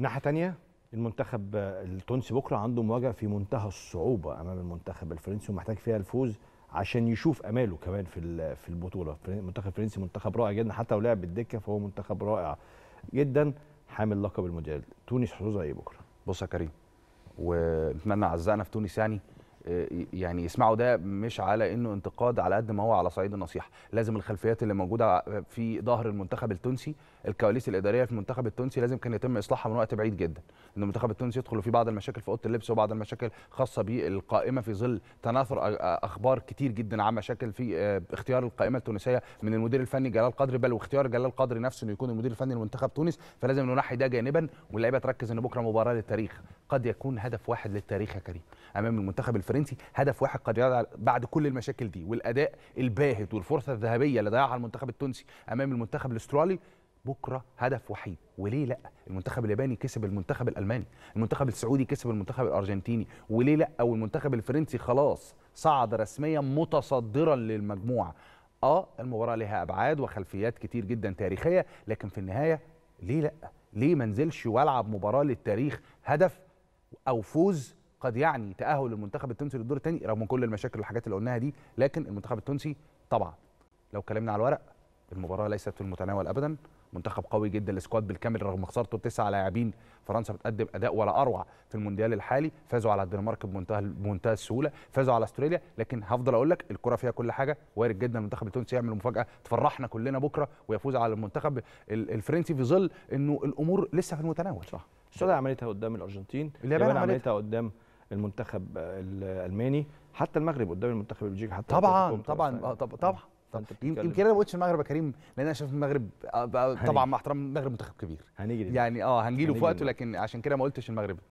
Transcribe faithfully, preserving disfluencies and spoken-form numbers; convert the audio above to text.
ناحية تانية المنتخب التونسي بكرة عنده مواجهة في منتهى الصعوبة أمام المنتخب الفرنسي، ومحتاج فيها الفوز عشان يشوف اماله كمان في في البطوله. المنتخب الفرنسي منتخب رائع جدا، حتى لو لعب بالدكه فهو منتخب رائع جدا حامل لقب المونديال. تونس حظوظها ايه بكره؟ بص يا كريم، ونتمنى اعزائنا في تونس يعني يعني يسمعوا ده مش على انه انتقاد على قد ما هو على صعيد النصيحه، لازم الخلفيات اللي موجوده في ظهر المنتخب التونسي، الكواليس الاداريه في المنتخب التونسي لازم كان يتم اصلاحها من وقت بعيد جدا، ان المنتخب التونسي يدخل في بعض المشاكل في اوضه اللبس وبعض المشاكل خاصه بالقائمه في ظل تناثر اخبار كتير جدا عن مشاكل في اختيار القائمه التونسيه من المدير الفني جلال قدري، بل واختيار جلال قدري نفسه انه يكون المدير الفني لمنتخب تونس، فلازم ننحي ده جانبا واللعيبه تركز ان بكره مباراه للتاريخ، قد يكون هدف واحد للتاريخ يا كريم امام المنتخب الفرنسي، هدف واحد قد يضع بعد كل المشاكل دي والاداء الباهت والفرصه الذهبيه اللي ضيعها المنتخب التونسي امام المنتخب الاسترالي، بكره هدف وحيد. وليه لا؟ المنتخب الياباني كسب المنتخب الالماني، المنتخب السعودي كسب المنتخب الارجنتيني، وليه لا؟ او المنتخب الفرنسي خلاص صعد رسميا متصدرا للمجموعه. اه المباراه لها ابعاد وخلفيات كتير جدا تاريخيه، لكن في النهايه ليه لا؟ ليه ما انزلش والعب مباراه للتاريخ؟ هدف او فوز قد يعني تأهل المنتخب التونسي للدور الثاني رغم كل المشاكل والحاجات اللي قلناها دي، لكن المنتخب التونسي طبعا لو اتكلمنا على الورق المباراه ليست في المتناول ابدا، منتخب قوي جدا، السكواد بالكامل رغم خسارته بتسع لاعبين، فرنسا بتقدم اداء ولا اروع في المونديال الحالي، فازوا على الدنمارك بمنتهى بمنتهى السهوله، فازوا على استراليا، لكن هفضل اقول لك الكره فيها كل حاجه، وارد جدا المنتخب التونسي يعمل مفاجاه تفرحنا كلنا بكره ويفوز على المنتخب الفرنسي في ظل انه الامور لسه في المتناول. صح، السعوديه عملتها قدام الارجنتين، اليابان عملتها قدام المنتخب الالماني، حتى المغرب قدام المنتخب البلجيكي، حتى طبعا طبعا طبعا طبعا يمكن انا ما قلتش المغرب يا كريم لان انا شايف المغرب طبعا مع احترام المغرب منتخب كبير، هنيجي يعني اه هنجي له في وقته، لكن عشان كده ما قلتش المغرب